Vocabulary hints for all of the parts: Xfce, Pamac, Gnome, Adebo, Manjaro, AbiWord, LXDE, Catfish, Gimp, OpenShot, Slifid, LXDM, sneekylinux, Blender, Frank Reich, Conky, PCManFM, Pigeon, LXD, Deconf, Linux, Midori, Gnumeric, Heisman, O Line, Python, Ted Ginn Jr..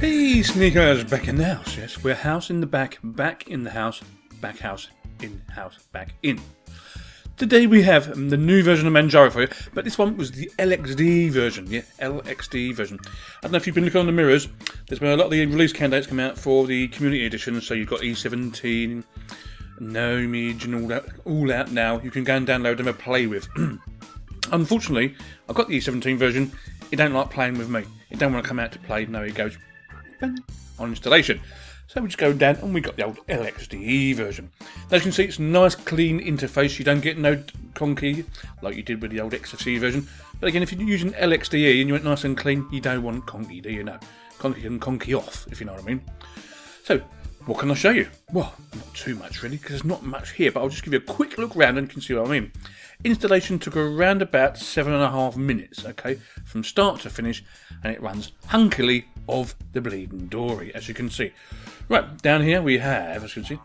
Hey sneakers, back in the house. Yes, we're house in the back, back in the house, in house, back in. Today we have the new version of Manjaro for you, but this one was the LXD version. Yeah, LXD version. I don't know if you've been looking on the mirrors. There's been a lot of the release candidates come out for the community edition, so you've got E17, Gnome, and all that, all out now. You can go and download them and play with. Unfortunately, I've got the E17 version. It don't like playing with me. It don't want to come out to play. No, it goes bang, on installation. So we just go down and we got the old LXDE version. Now as you can see, it's a nice clean interface. You don't get no conky like you did with the old Xfce version. But again, if you're using LXDE and you want nice and clean, you don't want conky, do you know? Conky and conky off, if you know what I mean. So what can I show you? Well, not too much really, because there's not much here, but I'll just give you a quick look round and you can see what I mean. Installation took around about 7.5 minutes, okay, from start to finish, and it runs hunkily of the bleeding dory, as you can see. Right, down here we have, as you can see,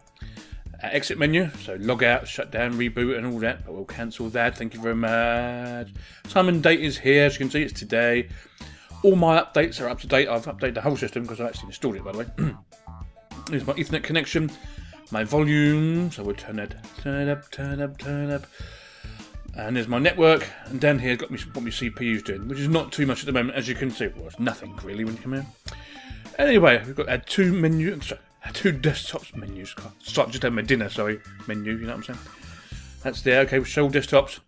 our exit menu, so log out, shut down, reboot and all that, but we'll cancel that, thank you very much. Time and date is here, as you can see, it's today. All my updates are up to date. I've updated the whole system because I've actually installed it, by the way. Here's my Ethernet connection, my volume, so we'll turn that turn up, and there's my network, and down here's got me what my CPU's doing, which is not too much at the moment, as you can see. Well, it's nothing really when you come here. Anyway, we've got our two desktops menus. Sorry, just had my dinner, sorry, menu. You know what I'm saying? That's there. Okay, we'll show desktops.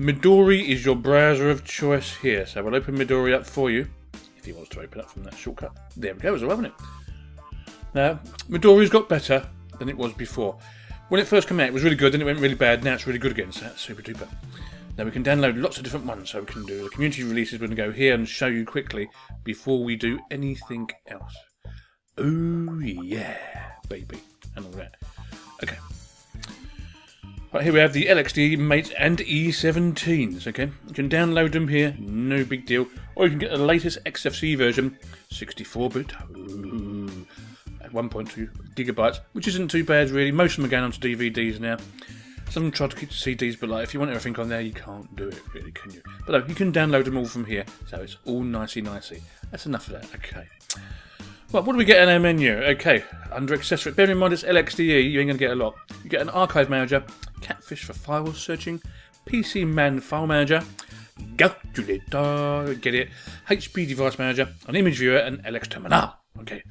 Midori is your browser of choice here, so we'll open Midori up for you if he wants to open up from that shortcut. There we go, as well, isn't it? Now, Midori's got better than it was before. When it first came out, it was really good, then it went really bad, now it's really good again, so that's super duper. Now we can download lots of different ones, so we can do the community releases. We're going to go here and show you quickly before we do anything else. Oh yeah, baby, and all that. Okay. Right, here we have the LXD mates and E17s, okay? You can download them here, no big deal. Or you can get the latest Xfce version, 64-bit. Ooh. 1.2 gigabytes, which isn't too bad really. Most of them are going onto DVDs now. Some of them try to keep to CDs, but like if you want everything on there, you can't do it really, can you? But no, you can download them all from here, so it's all nicey. That's enough of that. Okay. Well, what do we get in our menu? Okay, under accessories. Bear in mind it's LXDE. You ain't gonna get a lot. You get an archive manager, Catfish for file searching, PCMan file manager, get it, HP device manager, an image viewer, and LX terminal. Okay.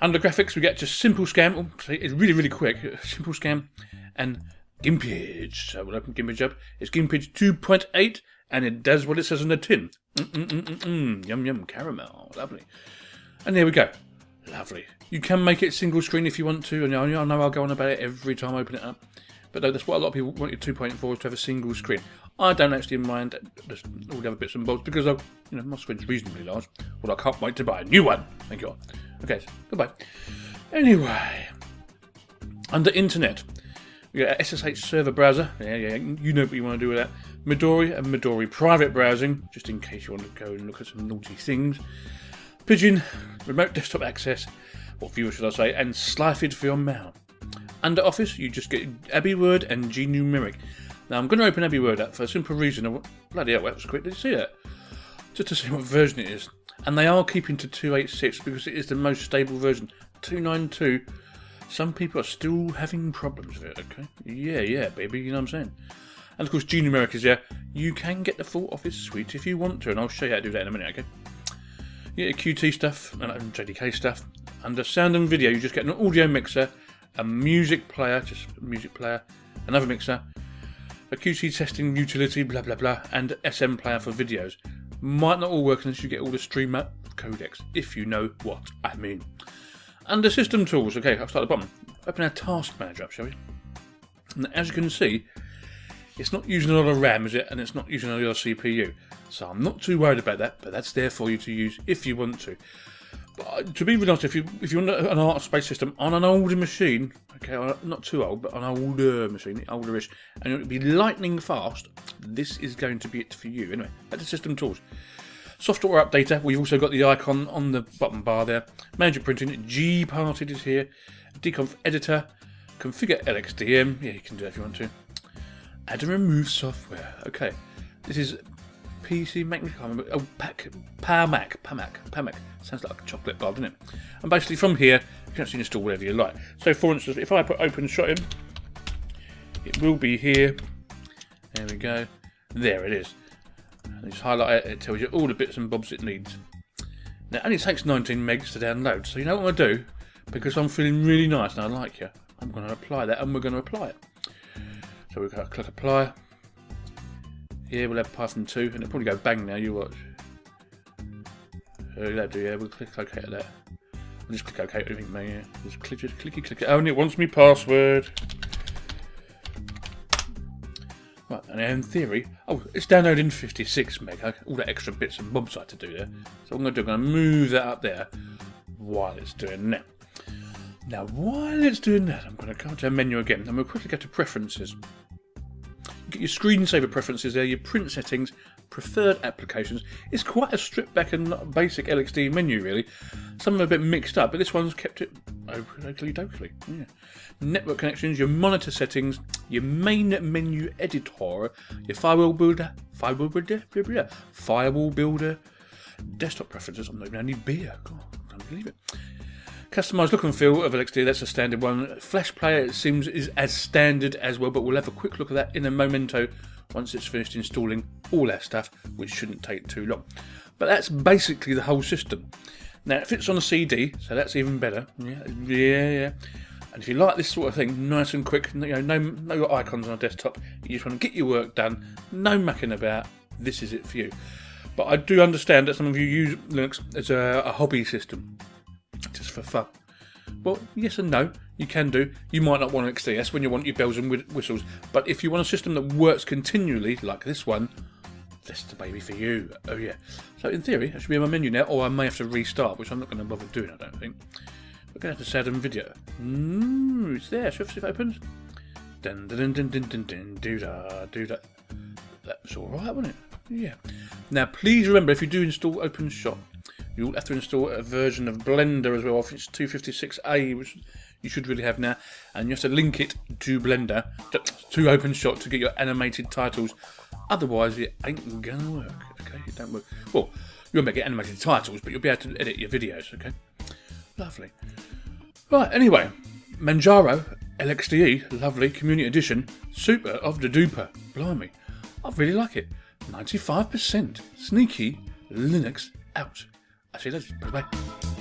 Under graphics, we get just simple scan. Oops, it's really quick. Simple scan and Gimpage. So we'll open Gimpage up. It's Gimpage 2.8, and it does what it says on the tin. Yum yum caramel, lovely. And there we go, lovely. You can make it single screen if you want to, and I know I'll go on about it every time I open it up. But no, that's what a lot of people want your 2.4 is to have a single screen. I don't actually mind all the other bits and bolts because I've, you know, my screen's reasonably large. Well, I can't wait to buy a new one. Thank God. Okay, so goodbye. Anyway, under internet, we got SSH server browser. Yeah, you know what you want to do with that. Midori and Midori private browsing, just in case you want to go and look at some naughty things. Pigeon, remote desktop access, or viewer should I say, and Slifid for your mail. Under Office, you just get AbiWord and Gnumeric. Now, I'm going to open AbiWord up for a simple reason. Bloody hell, that was quick. Did you see that? Just to see what version it is. And they are keeping to 286 because it is the most stable version. 292, some people are still having problems with it, okay? Yeah, baby, you know what I'm saying? And, of course, Gnumeric is there. You can get the full Office suite if you want to, and I'll show you how to do that in a minute, okay? You get the QT stuff and JDK stuff. Under Sound and Video, you just get an audio mixer, a music player, another mixer, a QC testing utility, blah blah blah, and SM player for videos. Might not all work unless you get all the streamer codecs, if you know what I mean. Under system tools, okay, I'll start at the bottom. Open our task manager up, shall we? And as you can see, it's not using a lot of RAM, is it? And it's not using a lot of CPU. So I'm not too worried about that, but that's there for you to use if you want to. But to be honest, if you want an art space system on an older machine, okay, not too old, but an older machine, older-ish, and it'll be lightning fast, this is going to be it for you. Anyway, back to system tools. Software updater, we've also got the icon on the bottom bar there. Manager printing, GParted is here. Deconf editor, configure LXDM, yeah, you can do that if you want to. Add and remove software, okay. This is PCManFM, I can't remember. Oh, Pamac. Sounds like a chocolate bar, doesn't it? And basically from here, you can actually install whatever you like. So for instance, if I put OpenShot in, it will be here. There we go. There it is. And just highlight it, it tells you all the bits and bobs it needs. Now it only takes 19 megs to download, so you know what I'm going to do? Because I'm feeling really nice and I like you, I'm going to apply that, and we're going to apply it. So we're going to click apply. Yeah, we'll have Python 2, and it'll probably go bang now, you watch. That'll do, yeah, we'll click OK at that. We'll just click OK at everything, man, yeah. Just click it. Oh, and it wants me password. Right, and in theory, oh, it's downloading 56 meg, all the extra bits and bobs I had to do there. So what I'm going to do, I'm going to move that up there while it's doing that. Now, while it's doing that, I'm going to come to our menu again, and we'll quickly go to preferences. Get your screensaver preferences there, your print settings, preferred applications. It's quite a stripped back and basic LXD menu, really. Some are a bit mixed up, but this one's kept it oakley-dokley. Yeah. Network connections, your monitor settings, your main menu editor, your firewall builder, desktop preferences. I'm not even any beer. God, I can't believe it. Customised look and feel of LXD, that's a standard one. Flash player, it seems, is as standard as well, but we'll have a quick look at that in a momento once it's finished installing all that stuff, which shouldn't take too long. But that's basically the whole system. Now, it fits on a CD, so that's even better. Yeah. And if you like this sort of thing, nice and quick, you know, no icons on a desktop, you just want to get your work done, no mucking about, this is it for you. But I do understand that some of you use Linux as a hobby system, just for fun. Well, yes and no, you can do. You might not want an XDS, that's when you want your bells and whistles, but if you want a system that works continually, like this one, that's the baby for you. Oh yeah. So in theory, I should be in my menu now, or I may have to restart, which I'm not going to bother doing, I don't think. We're going to have to set in video. It's there, Xfce if it opens. Dun dun dun dun dun dun, do da. That was alright, wasn't it? Yeah. Now please remember, if you do install OpenShot, you'll have to install a version of Blender as well. I think it's 256A, which you should really have now. And you have to link it to Blender, to OpenShot, to get your animated titles. Otherwise, it ain't gonna work. Okay, it don't work. Well, you won't get animated titles, but you'll be able to edit your videos. Okay, lovely. Right. Anyway, Manjaro LXDE, lovely community edition, super of the duper. Blimey, I really like it. 95% sneaky Linux out. I see those. Bye-bye.